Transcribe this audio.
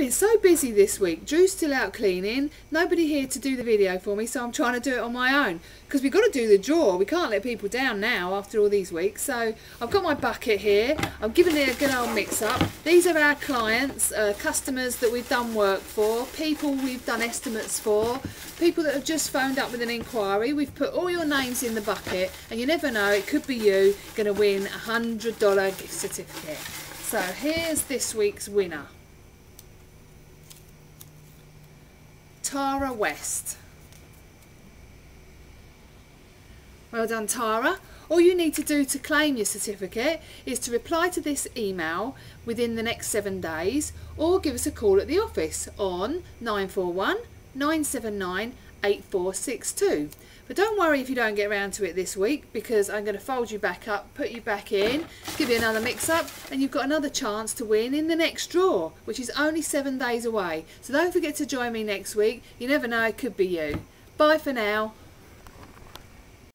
been so busy this week. Drew's still out cleaning. Nobody here to do the video for me, so I'm trying to do it on my own. Because we've got to do the draw. We can't let people down now after all these weeks. So I've got my bucket here. I'm giving it a good old mix up. These are our clients, customers that we've done work for, people we've done estimates for, people that have just phoned up with an inquiry. We've put all your names in the bucket, and you never know, it could be you going to win $100 gift certificate. So here's this week's winner. Tara West. Well done, Tara. All you need to do to claim your certificate is to reply to this email within the next 7 days, or give us a call at the office on 941 979 8462. But don't worry if you don't get around to it this week, because I'm going to fold you back up, put you back in, give you another mix up, and you've got another chance to win in the next draw, which is only 7 days away. So don't forget to join me next week. You never know, it could be you. Bye for now.